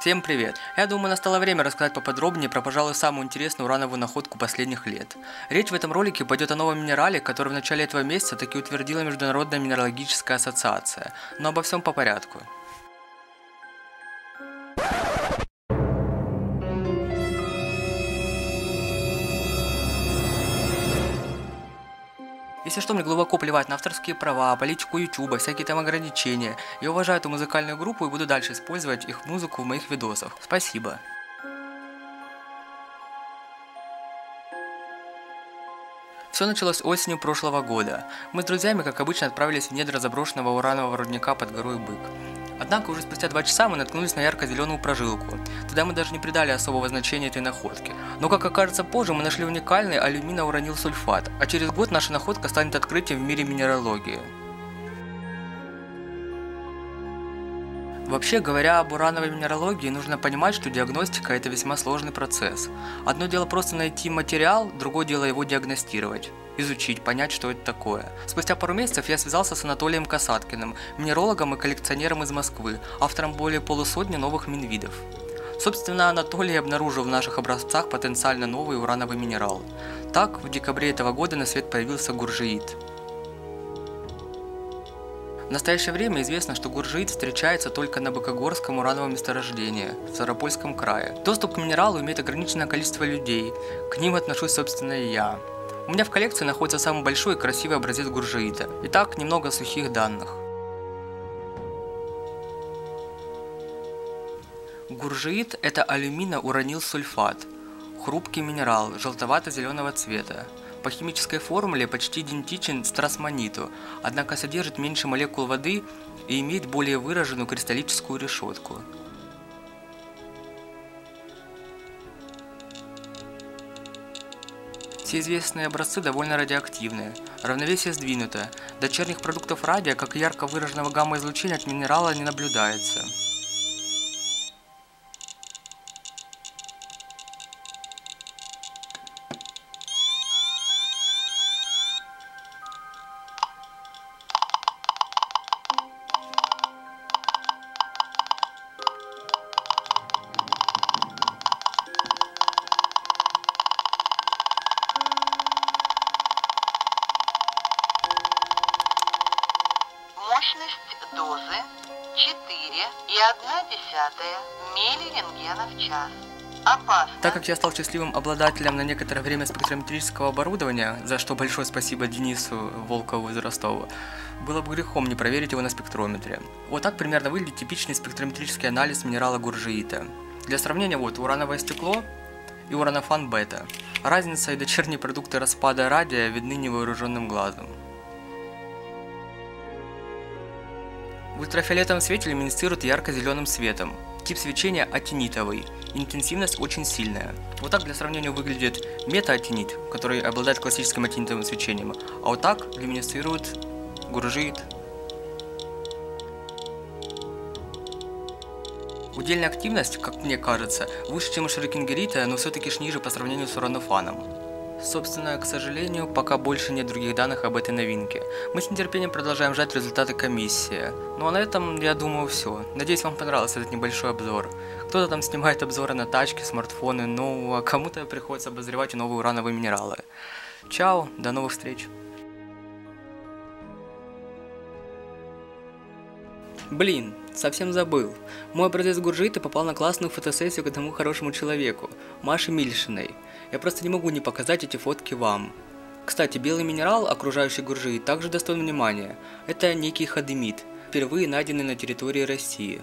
Всем привет! Я думаю, настало время рассказать поподробнее про, пожалуй, самую интересную урановую находку последних лет. Речь в этом ролике пойдет о новом минерале, который в начале этого месяца таки утвердила Международная минералогическая ассоциация. Но обо всем по порядку. Если что, мне глубоко плевать на авторские права, политику ютуба, всякие там ограничения. Я уважаю эту музыкальную группу и буду дальше использовать их музыку в моих видосах. Спасибо. Все началось осенью прошлого года. Мы с друзьями, как обычно, отправились в недра заброшенного уранового рудника под горой Бык. Однако уже спустя 2 часа мы наткнулись на ярко-зеленую прожилку. Тогда мы даже не придали особого значения этой находке. Но, как окажется позже, мы нашли уникальный алюминоуранилсульфат, а через год наша находка станет открытием в мире минералогии. Вообще, говоря об урановой минералогии, нужно понимать, что диагностика – это весьма сложный процесс. Одно дело просто найти материал, другое дело его диагностировать, изучить, понять, что это такое. Спустя пару месяцев я связался с Анатолием Касаткиным, минералогом и коллекционером из Москвы, автором более полусотни новых минвидов. Собственно, Анатолий обнаружил в наших образцах потенциально новый урановый минерал. Так, в декабре этого года на свет появился гуржиит. В настоящее время известно, что гуржиит встречается только на Бакогорском урановом месторождении в Сарапольском крае. Доступ к минералу имеет ограниченное количество людей, к ним отношусь, собственно, и я. У меня в коллекции находится самый большой и красивый образец гуржиита. Итак, немного сухих данных. Гуржиит – это алюминоуранилсульфат, хрупкий минерал желтовато-зеленого цвета. По химической формуле почти идентичен стросмониту, однако содержит меньше молекул воды и имеет более выраженную кристаллическую решетку. Все известные образцы довольно радиоактивны, равновесие сдвинуто, дочерних продуктов радия, как и ярко выраженного гамма-излучения от минерала, не наблюдается. Мощность дозы 4,1 миллирентгена в час. Опасно. Так как я стал счастливым обладателем на некоторое время спектрометрического оборудования, за что большое спасибо Денису Волкову из Ростова, было бы грехом не проверить его на спектрометре. Вот так примерно выглядит типичный спектрометрический анализ минерала гуржиита. Для сравнения, вот урановое стекло и уранофан-бета. Разница и дочерние продукты распада радия видны невооруженным глазом. В ультрафиолетовом свете люминесцирует ярко-зеленым светом. Тип свечения атинитовый. Интенсивность очень сильная. Вот так для сравнения выглядит метаатинит, который обладает классическим атинитовым свечением. А вот так люминесцирует гуржиит. Удельная активность, как мне кажется, выше, чем у шерекингерита, но все-таки ниже по сравнению с уранофаном. Собственно, к сожалению, пока больше нет других данных об этой новинке. Мы с нетерпением продолжаем ждать результаты комиссии. Ну а на этом, я думаю, все. Надеюсь, вам понравился этот небольшой обзор. Кто-то там снимает обзоры на тачки, смартфоны, ну а кому-то приходится обозревать новые урановые минералы. Чао, до новых встреч. Блин, совсем забыл. Мой образец гуржиита попал на классную фотосессию к одному хорошему человеку, Маше Мильшиной. Я просто не могу не показать эти фотки вам. Кстати, белый минерал, окружающий гуржиит, также достоин внимания. Это некий хадемит, впервые найденный на территории России.